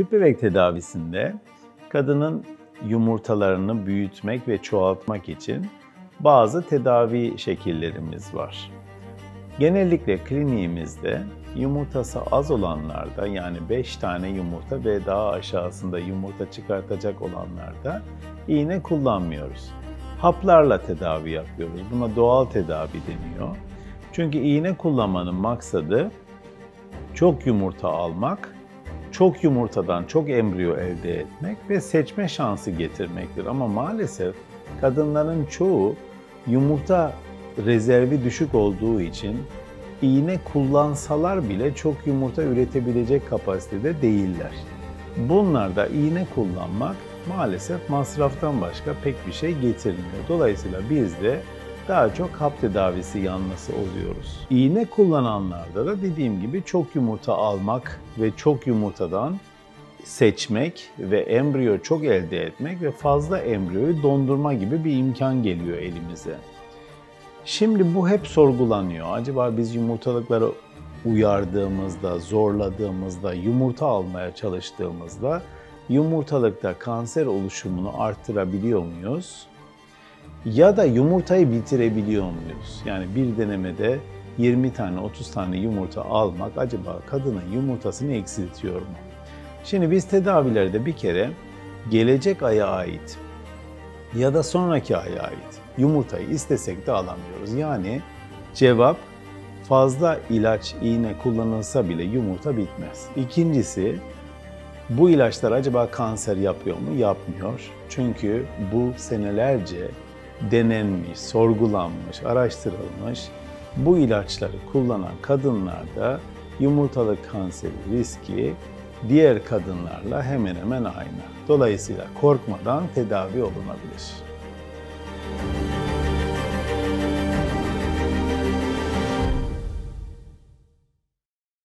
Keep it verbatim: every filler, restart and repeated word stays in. Tüp bebek tedavisinde kadının yumurtalarını büyütmek ve çoğaltmak için bazı tedavi şekillerimiz var. Genellikle kliniğimizde yumurtası az olanlarda, yani beş tane yumurta ve daha aşağısında yumurta çıkartacak olanlarda iğne kullanmıyoruz. Haplarla tedavi yapıyoruz. Buna doğal tedavi deniyor. Çünkü iğne kullanmanın maksadı çok yumurta almak, çok yumurtadan çok embriyo elde etmek ve seçme şansı getirmektir. Ama maalesef kadınların çoğu yumurta rezervi düşük olduğu için iğne kullansalar bile çok yumurta üretebilecek kapasitede değiller. Bunlarda iğne kullanmak maalesef masraftan başka pek bir şey getirmiyor. Dolayısıyla biz de daha çok hap tedavisi yanlısı oluyoruz. İğne kullananlarda da dediğim gibi çok yumurta almak ve çok yumurtadan seçmek ve embriyo çok elde etmek ve fazla embriyoyu dondurma gibi bir imkan geliyor elimize. Şimdi bu hep sorgulanıyor. Acaba biz yumurtalıkları uyardığımızda, zorladığımızda, yumurta almaya çalıştığımızda yumurtalıkta kanser oluşumunu arttırabiliyor muyuz? Ya da yumurtayı bitirebiliyor muyuz? Yani bir denemede yirmi tane, otuz tane yumurta almak acaba kadının yumurtasını eksiltiyor mu? Şimdi biz tedavilerde bir kere gelecek aya ait ya da sonraki aya ait yumurtayı istesek de alamıyoruz. Yani cevap, fazla ilaç, iğne kullanılsa bile yumurta bitmez. İkincisi, bu ilaçlar acaba kanser yapıyor mu? Yapmıyor. Çünkü bu senelerce denenmiş, sorgulanmış, araştırılmış. Bu ilaçları kullanan kadınlarda yumurtalık kanseri riski diğer kadınlarla hemen hemen aynı. Dolayısıyla korkmadan tedavi olunabilir.